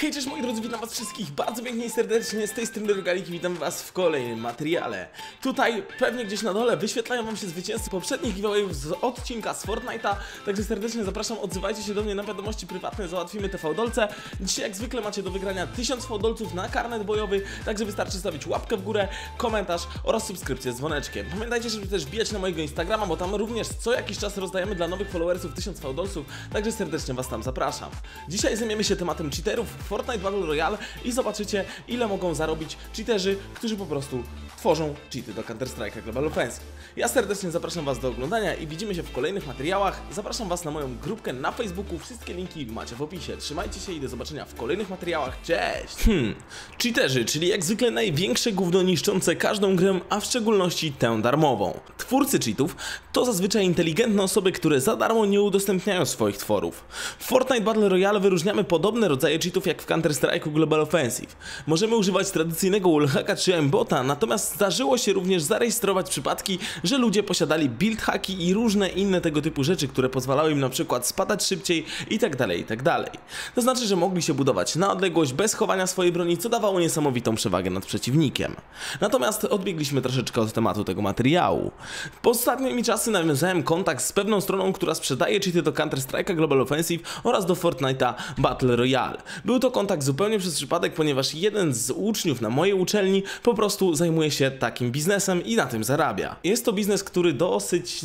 Hej, cześć moi drodzy, witam was wszystkich bardzo pięknie i serdecznie, z tej strony Rogalik i witam was w kolejnym materiale. Tutaj pewnie gdzieś na dole wyświetlają wam się zwycięzcy poprzednich giveawayów z odcinka z Fortnite'a, także serdecznie zapraszam, odzywajcie się do mnie na wiadomości prywatne, załatwimy te fałdolce. Dzisiaj jak zwykle macie do wygrania 1000 fałdolców na karnet bojowy, także wystarczy zostawić łapkę w górę, komentarz oraz subskrypcję z dzwoneczkiem. Pamiętajcie, żeby też wbijać na mojego Instagrama, bo tam również co jakiś czas rozdajemy dla nowych followersów 1000 fałdolców, także serdecznie was tam zapraszam. Dzisiaj zajmiemy się tematem cheaterów Fortnite Battle Royale i zobaczycie, ile mogą zarobić cheaterzy, którzy po prostu tworzą cheaty do Counter-Strike'a Global Offensive. Ja serdecznie zapraszam was do oglądania i widzimy się w kolejnych materiałach. Zapraszam was na moją grupkę na Facebooku, wszystkie linki macie w opisie. Trzymajcie się i do zobaczenia w kolejnych materiałach. Cześć! Cheaterzy, czyli jak zwykle największe gówno niszczące każdą grę, a w szczególności tę darmową. Twórcy cheatów to zazwyczaj inteligentne osoby, które za darmo nie udostępniają swoich tworów. W Fortnite Battle Royale wyróżniamy podobne rodzaje cheatów jak w Counter-Strike'u Global Offensive. Możemy używać tradycyjnego wallhacka czy aimbota, natomiast zdarzyło się również zarejestrować przypadki, że ludzie posiadali build hacki i różne inne tego typu rzeczy, które pozwalały im na przykład spadać szybciej itd., itd. To znaczy, że mogli się budować na odległość bez chowania swojej broni, co dawało niesamowitą przewagę nad przeciwnikiem. Natomiast odbiegliśmy troszeczkę od tematu tego materiału. Po ostatnimi czasy nawiązałem kontakt z pewną stroną, która sprzedaje cheaty do Counter-Strike'a Global Offensive oraz do Fortnite'a Battle Royale. Był to kontakt zupełnie przez przypadek, ponieważ jeden z uczniów na mojej uczelni po prostu zajmuje się takim biznesem i na tym zarabia. Jest to biznes, który dosyć,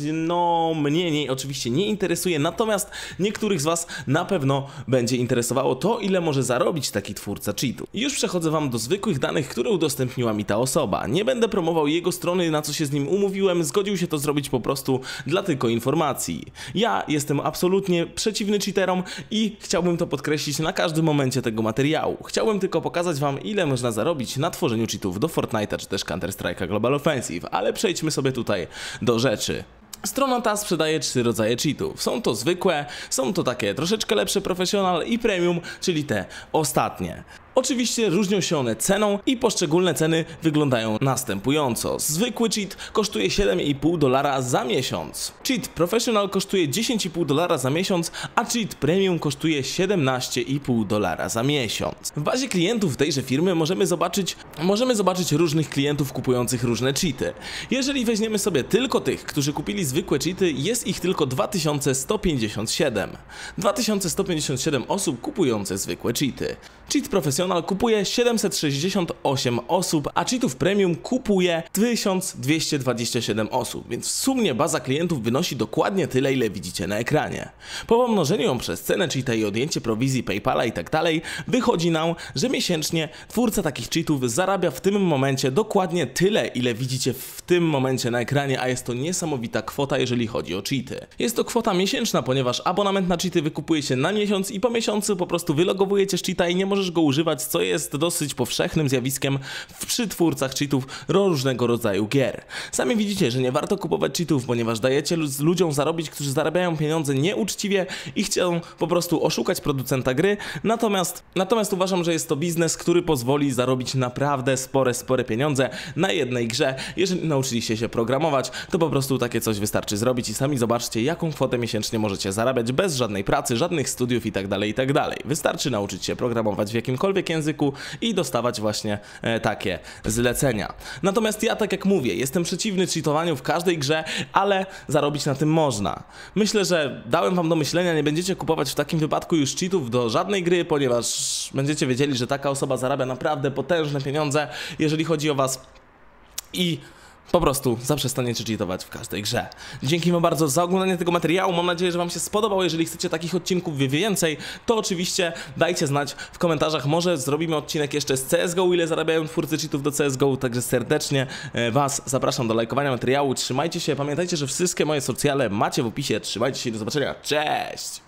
mnie oczywiście nie interesuje, natomiast niektórych z was na pewno będzie interesowało to, ile może zarobić taki twórca cheatu. Już przechodzę wam do zwykłych danych, które udostępniła mi ta osoba. Nie będę promował jego strony, na co się z nim umówiłem, zgodził się to zrobić po prostu dla tylko informacji. Ja jestem absolutnie przeciwny cheaterom i chciałbym to podkreślić na każdym momencie tego materiału. Chciałbym tylko pokazać wam, ile można zarobić na tworzeniu cheatów do Fortnite'a czy też Counter-Strike'a Global Offensive, ale przejdźmy sobie tutaj do rzeczy. Strona ta sprzedaje 3 rodzaje cheatów. Są to zwykłe, są to takie troszeczkę lepsze, profesjonal i premium, czyli te ostatnie. Oczywiście różnią się one ceną i poszczególne ceny wyglądają następująco. Zwykły cheat kosztuje $7,5 za miesiąc. Cheat Professional kosztuje $10,5 za miesiąc, a cheat Premium kosztuje $17,5 za miesiąc. W bazie klientów tejże firmy możemy zobaczyć różnych klientów kupujących różne cheaty. Jeżeli weźmiemy sobie tylko tych, którzy kupili zwykłe cheaty, jest ich tylko 2157. 2157 osób kupujące zwykłe cheaty. Cheat Professional kupuje 768 osób, a cheatów premium kupuje 1227 osób, więc w sumie baza klientów wynosi dokładnie tyle, ile widzicie na ekranie. Po pomnożeniu ją przez cenę cheata i odjęcie prowizji PayPala i tak dalej, wychodzi nam, że miesięcznie twórca takich cheatów zarabia w tym momencie dokładnie tyle, ile widzicie w tym momencie na ekranie, a jest to niesamowita kwota, jeżeli chodzi o cheaty. Jest to kwota miesięczna, ponieważ abonament na cheaty wykupuje się na miesiąc i po miesiącu po prostu wylogowujecie cheata i nie możesz go używać, co jest dosyć powszechnym zjawiskiem przy twórcach cheatów różnego rodzaju gier. Sami widzicie, że nie warto kupować cheatów, ponieważ dajecie ludziom zarobić, którzy zarabiają pieniądze nieuczciwie i chcą po prostu oszukać producenta gry, natomiast uważam, że jest to biznes, który pozwoli zarobić naprawdę spore pieniądze na jednej grze. Jeżeli nauczyliście się programować, to po prostu takie coś wystarczy zrobić i sami zobaczcie, jaką kwotę miesięcznie możecie zarabiać bez żadnej pracy, żadnych studiów itd., itd. Wystarczy nauczyć się programować w jakimkolwiek języku i dostawać właśnie takie zlecenia. Natomiast ja, tak jak mówię, jestem przeciwny cheatowaniu w każdej grze, ale zarobić na tym można. Myślę, że dałem wam do myślenia, nie będziecie kupować w takim wypadku już cheatów do żadnej gry, ponieważ będziecie wiedzieli, że taka osoba zarabia naprawdę potężne pieniądze, jeżeli chodzi o was i po prostu zaprzestaniecie cheatować w każdej grze. Dzięki wam bardzo za oglądanie tego materiału, mam nadzieję, że wam się spodobał. Jeżeli chcecie takich odcinków więcej, to oczywiście dajcie znać w komentarzach. Może zrobimy odcinek jeszcze z CSGO, ile zarabiają twórcy cheatów do CSGO, także serdecznie was zapraszam do lajkowania materiału. Trzymajcie się, pamiętajcie, że wszystkie moje socjale macie w opisie. Trzymajcie się i do zobaczenia. Cześć!